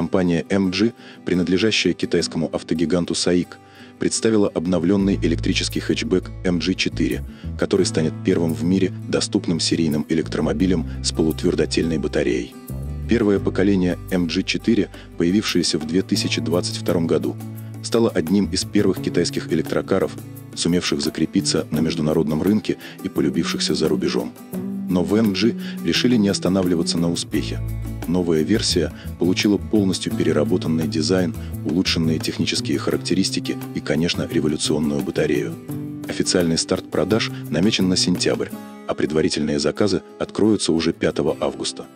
Компания MG, принадлежащая китайскому автогиганту SAIC, представила обновленный электрический хэтчбэк MG4, который станет первым в мире доступным серийным электромобилем с полутвердотельной батареей. Первое поколение MG4, появившееся в 2022 году, стало одним из первых китайских электрокаров, сумевших закрепиться на международном рынке и полюбившихся за рубежом. Но в MG решили не останавливаться на успехе. Новая версия получила полностью переработанный дизайн, улучшенные технические характеристики и, конечно, революционную батарею. Официальный старт продаж намечен на сентябрь, а предварительные заказы откроются уже 5 августа.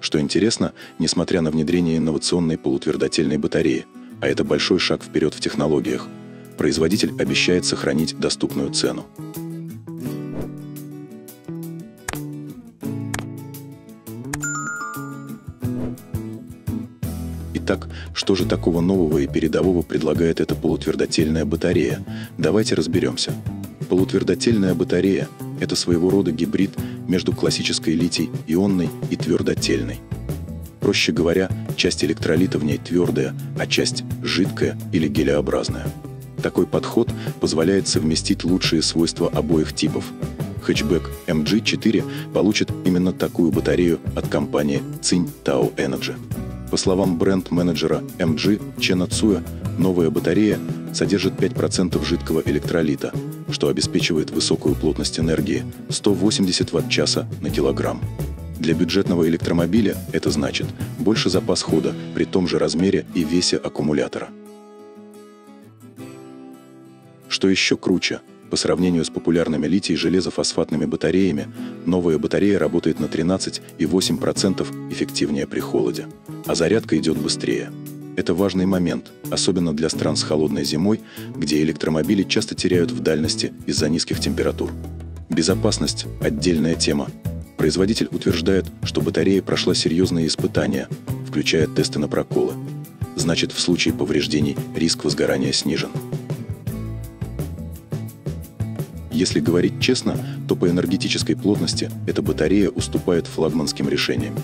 Что интересно, несмотря на внедрение инновационной полутвердотельной батареи, а это большой шаг вперед в технологиях, производитель обещает сохранить доступную цену. Итак, что же такого нового и передового предлагает эта полутвердотельная батарея? Давайте разберемся. Полутвердотельная батарея – это своего рода гибрид между классической литий-ионной и твердотельной. Проще говоря, часть электролита в ней твердая, а часть – жидкая или гелеобразная. Такой подход позволяет совместить лучшие свойства обоих типов. Хэтчбэк MG4 получит именно такую батарею от компании Цинь Тао Энерджи. По словам бренд-менеджера MG Чэна Цуя, новая батарея содержит 5% жидкого электролита, что обеспечивает высокую плотность энергии – 180 Вт/ч на килограмм. Для бюджетного электромобиля это значит больше запас хода при том же размере и весе аккумулятора. Что еще круче, по сравнению с популярными литий- и железофосфатными батареями, новая батарея работает на 13,8% эффективнее при холоде, а зарядка идет быстрее. Это важный момент, особенно для стран с холодной зимой, где электромобили часто теряют в дальности из-за низких температур. Безопасность – отдельная тема. Производитель утверждает, что батарея прошла серьезные испытания, включая тесты на проколы. Значит, в случае повреждений риск возгорания снижен. Если говорить честно, то по энергетической плотности эта батарея уступает флагманским решениям.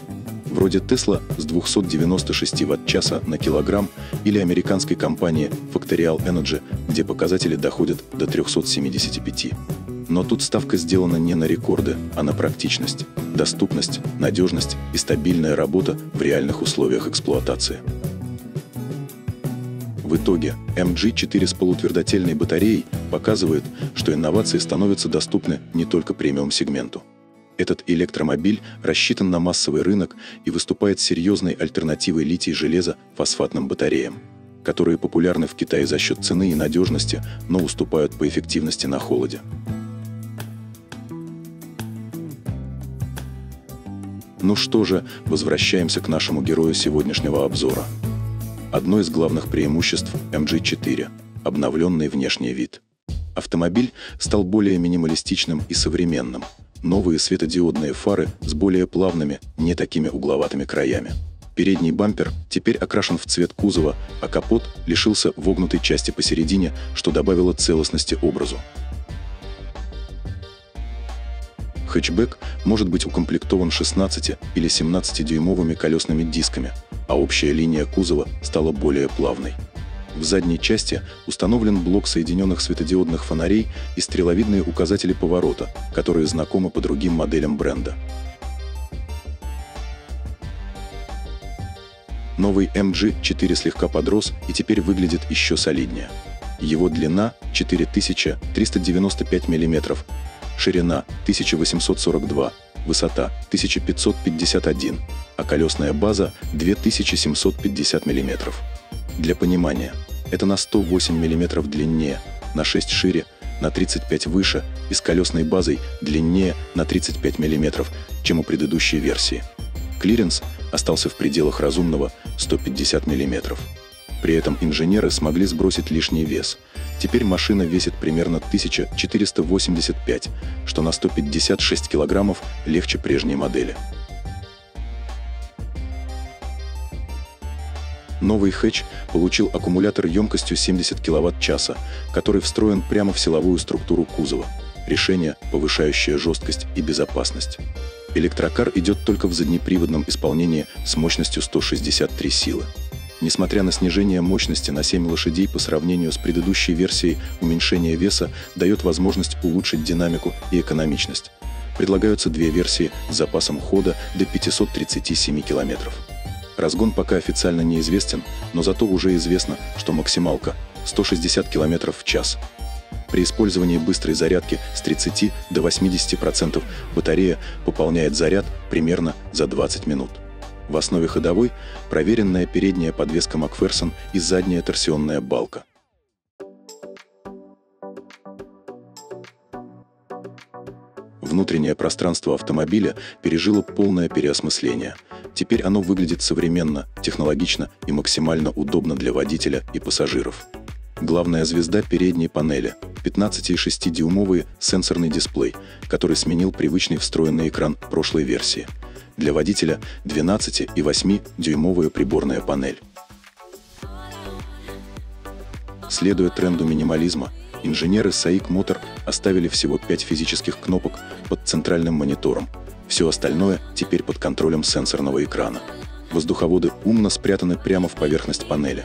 Вроде Tesla с 296 Вт/ч на килограмм или американской компании Factorial Energy, где показатели доходят до 375. Но тут ставка сделана не на рекорды, а на практичность, доступность, надежность и стабильная работа в реальных условиях эксплуатации. В итоге MG4 с полутвердотельной батареей показывает, что инновации становятся доступны не только премиум-сегменту. Этот электромобиль рассчитан на массовый рынок и выступает серьезной альтернативой литий-железо-фосфатным батареям, которые популярны в Китае за счет цены и надежности, но уступают по эффективности на холоде. Ну что же, возвращаемся к нашему герою сегодняшнего обзора. Одно из главных преимуществ MG4 – обновленный внешний вид. Автомобиль стал более минималистичным и современным. Новые светодиодные фары с более плавными, не такими угловатыми краями. Передний бампер теперь окрашен в цвет кузова, а капот лишился вогнутой части посередине, что добавило целостности образу. Хэтчбэк может быть укомплектован 16- или 17-дюймовыми колесными дисками, а общая линия кузова стала более плавной. В задней части установлен блок соединенных светодиодных фонарей и стреловидные указатели поворота, которые знакомы по другим моделям бренда. Новый MG4 слегка подрос и теперь выглядит еще солиднее. Его длина – 4395 мм, ширина – 1842 мм, высота – 1551 мм, а колесная база – 2750 мм. Для понимания, это на 108 мм длиннее, на 6 шире, на 35 выше и с колесной базой длиннее на 35 мм, чем у предыдущей версии. Клиренс остался в пределах разумного – 150 мм. При этом инженеры смогли сбросить лишний вес. Теперь машина весит примерно 1485, что на 156 килограммов легче прежней модели. Новый хэтч получил аккумулятор емкостью 70 кВт/ч, который встроен прямо в силовую структуру кузова. Решение, повышающее жесткость и безопасность. Электрокар идет только в заднеприводном исполнении с мощностью 163 силы. Несмотря на снижение мощности на 7 лошадей по сравнению с предыдущей версией, уменьшение веса дает возможность улучшить динамику и экономичность. Предлагаются две версии с запасом хода до 537 км. Разгон пока официально неизвестен, но зато уже известно, что максималка – 160 км в час. При использовании быстрой зарядки с 30 до 80% батарея пополняет заряд примерно за 20 минут. В основе ходовой – проверенная передняя подвеска Макферсон и задняя торсионная балка. Внутреннее пространство автомобиля пережило полное переосмысление. Теперь оно выглядит современно, технологично и максимально удобно для водителя и пассажиров. Главная звезда передней панели – 15,6-дюймовый сенсорный дисплей, который сменил привычный встроенный экран прошлой версии. Для водителя – 12,8-дюймовая приборная панель. Следуя тренду минимализма, инженеры SAIC Motor оставили всего 5 физических кнопок под центральным монитором. Все остальное теперь под контролем сенсорного экрана. Воздуховоды умно спрятаны прямо в поверхность панели.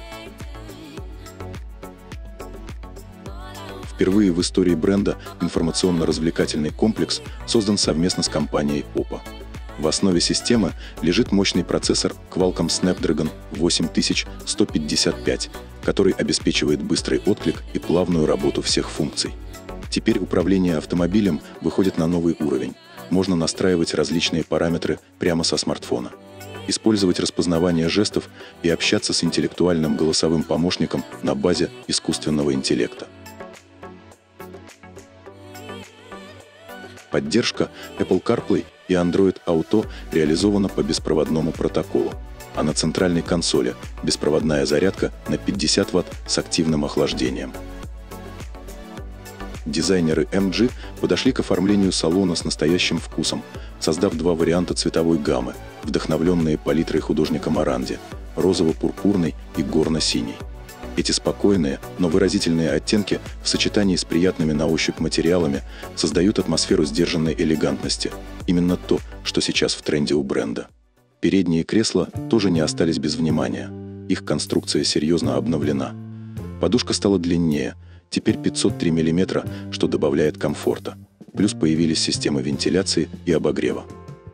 Впервые в истории бренда информационно-развлекательный комплекс создан совместно с компанией OPPO. В основе системы лежит мощный процессор Qualcomm Snapdragon 8155, который обеспечивает быстрый отклик и плавную работу всех функций. Теперь управление автомобилем выходит на новый уровень. Можно настраивать различные параметры прямо со смартфона, использовать распознавание жестов и общаться с интеллектуальным голосовым помощником на базе искусственного интеллекта. Поддержка Apple CarPlay и Android Auto реализована по беспроводному протоколу, а на центральной консоли – беспроводная зарядка на 50 Вт с активным охлаждением. Дизайнеры MG подошли к оформлению салона с настоящим вкусом, создав два варианта цветовой гаммы, вдохновленные палитрой художника Маранди – розово-пурпурный и горно-синий. Эти спокойные, но выразительные оттенки в сочетании с приятными на ощупь материалами создают атмосферу сдержанной элегантности. Именно то, что сейчас в тренде у бренда. Передние кресла тоже не остались без внимания. Их конструкция серьезно обновлена. Подушка стала длиннее, теперь 503 мм, что добавляет комфорта. Плюс появились системы вентиляции и обогрева.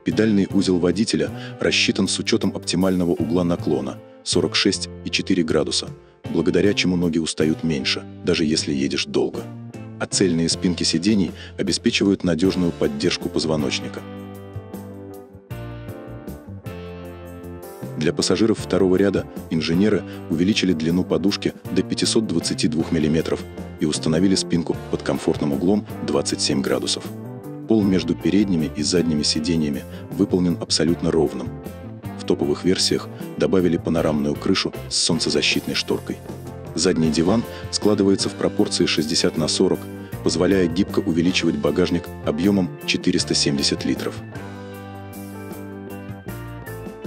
Педальный узел водителя рассчитан с учетом оптимального угла наклона – 46,4 градуса, благодаря чему ноги устают меньше, даже если едешь долго. А цельные спинки сидений обеспечивают надежную поддержку позвоночника. Для пассажиров второго ряда инженеры увеличили длину подушки до 522 мм и установили спинку под комфортным углом 27 градусов. Пол между передними и задними сиденьями выполнен абсолютно ровным. В топовых версиях добавили панорамную крышу с солнцезащитной шторкой. Задний диван складывается в пропорции 60:40, позволяя гибко увеличивать багажник объемом 470 литров.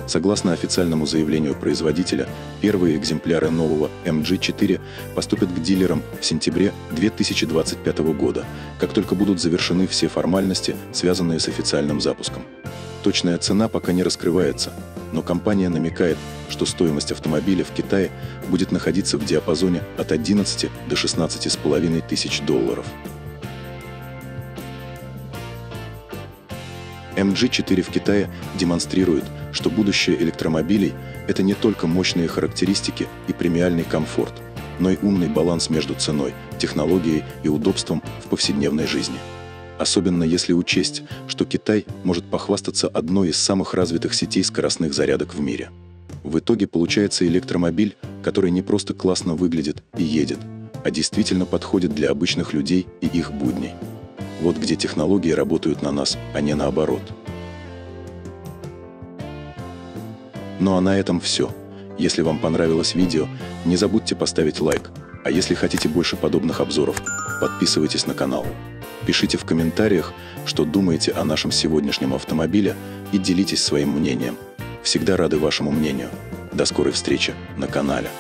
Согласно официальному заявлению производителя, первые экземпляры нового MG4 поступят к дилерам в сентябре 2025 года, как только будут завершены все формальности, связанные с официальным запуском. Точная цена пока не раскрывается, но компания намекает, что стоимость автомобиля в Китае будет находиться в диапазоне от 11 до 16,5 тысяч долларов. MG4 в Китае демонстрирует, что будущее электромобилей – это не только мощные характеристики и премиальный комфорт, но и умный баланс между ценой, технологией и удобством в повседневной жизни. Особенно если учесть, что Китай может похвастаться одной из самых развитых сетей скоростных зарядок в мире. В итоге получается электромобиль, который не просто классно выглядит и едет, а действительно подходит для обычных людей и их будней. Вот где технологии работают на нас, а не наоборот. Ну а на этом все. Если вам понравилось видео, не забудьте поставить лайк, а если хотите больше подобных обзоров, подписывайтесь на канал. Пишите в комментариях, что думаете о нашем сегодняшнем автомобиле и делитесь своим мнением. Всегда рады вашему мнению. До скорой встречи на канале.